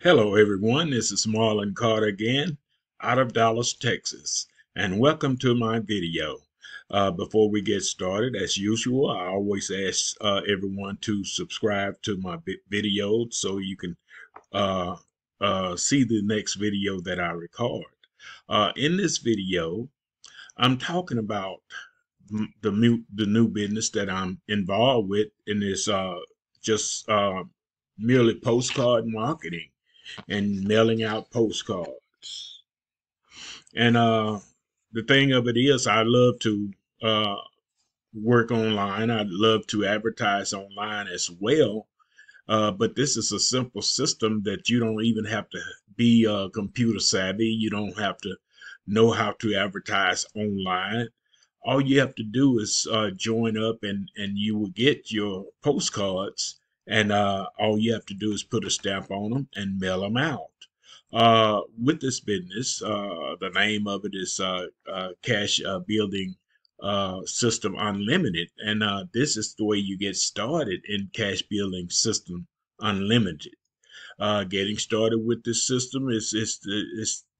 Hello everyone, this is Marlon Carter again, out of Dallas, Texas, and welcome to my video. Before we get started, as usual, I always ask everyone to subscribe to my video so you can see the next video that I record. In this video, I'm talking about the new business that I'm involved with, and it's merely postcard marketing and mailing out postcards. And the thing of it is, I love to work online. I love to advertise online as well, but this is a simple system that you don't even have to be computer savvy. You don't have to know how to advertise online. All you have to do is join up and you will get your postcards, and all you have to do is put a stamp on them and mail them out. With this business, the name of it is Cash Building System Unlimited, and this is the way you get started in Cash Building System Unlimited. Getting started with this system is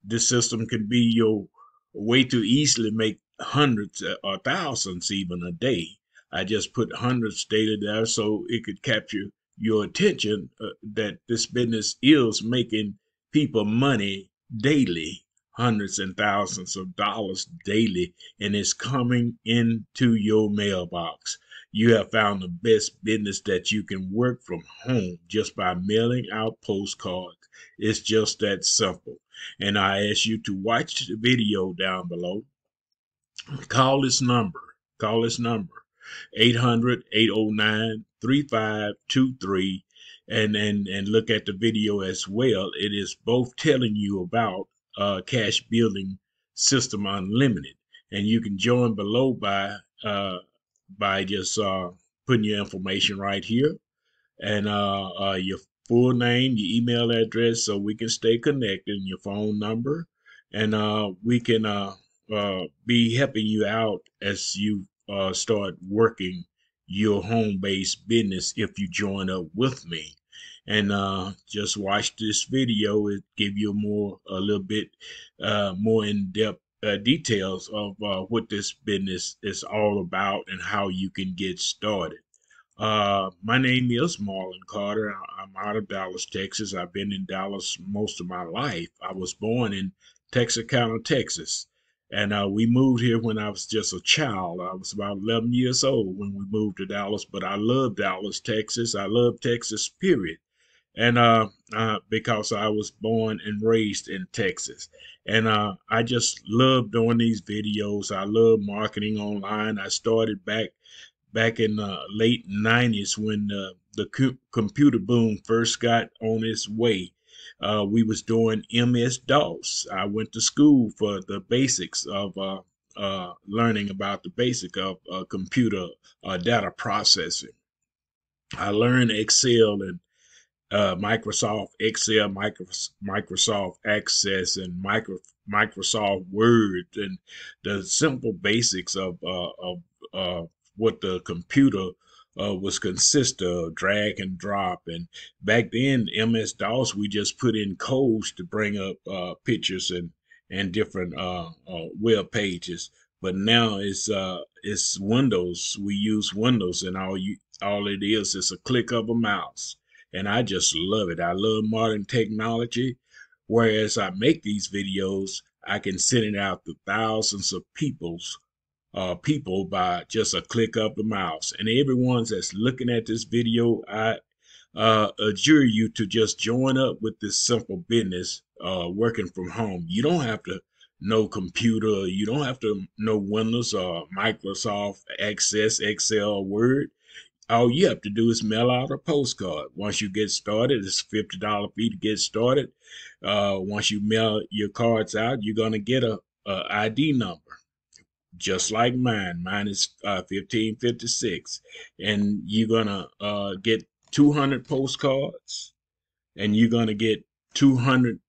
this system can be your way to easily make hundreds or thousands even a day. I just put hundreds stated there so it could capture your attention that this business is making people money daily, hundreds and thousands of dollars daily, and it's coming into your mailbox. You have found the best business that you can work from home just by mailing out postcards. It's just that simple. And I ask you to watch the video down below. Call this number. 800-809-3523, and look at the video as well. It is both telling you about Cash Building System Unlimited, and you can join below by just putting your information right here, and your full name, your email address, so we can stay connected, and your phone number, and we can be helping you out as you start working your home-based business if you join up with me. And just watch this video. It give you a little bit more in-depth details of what this business is all about and how you can get started. My name is Marlon Carter. I'm out of Dallas, Texas. I've been in Dallas most of my life. I was born in Texarkana, Texas. And we moved here when I was just a child. I was about 11 years old when we moved to Dallas, but I love Dallas, Texas. I love Texas, period. And because I was born and raised in Texas. And I just love doing these videos. I love marketing online. I started back in the late 90s when the computer boom first got on its way. We was doing MS-DOS. I went to school for the basics of learning about the basic of computer data processing. I learned Excel and Microsoft Excel, Microsoft Access, and Microsoft Word, and the simple basics of what the computer was consist of, drag and drop. And back then, MS-DOS, we just put in codes to bring up pictures and different web pages. But now it's Windows. We use Windows, and all it is a click of a mouse. And I just love it. I love modern technology. Whereas I make these videos, I can send it out to thousands of people by just a click of the mouse. And everyone that's looking at this video, I adjure you to just join up with this simple business, working from home. You don't have to know computer, you don't have to know Windows or Microsoft Access, Excel, or Word. All you have to do is mail out a postcard. Once you get started, it's a $50 fee to get started. Once you mail your cards out, you're going to get a ID number. Just like mine. Mine is 1556, and you're gonna get 200 postcards, and you're gonna get 200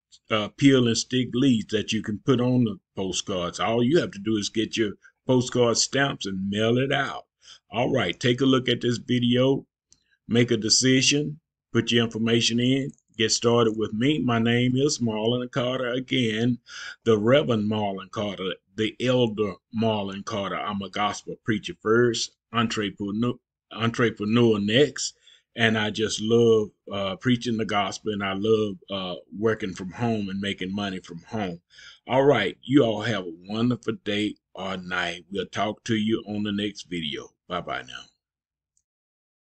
peel and stick leads that you can put on the postcards. All you have to do is get your postcard stamps and mail it out. All right, take a look at this video, make a decision, put your information in, Get started with me. My name is Marlon Carter. Again, the Reverend Marlon Carter, the Elder Marlon Carter. I'm a gospel preacher first, entrepreneur next, and I just love preaching the gospel, and I love working from home and making money from home. All right, you all have a wonderful day or night. We'll talk to you on the next video. Bye-bye now.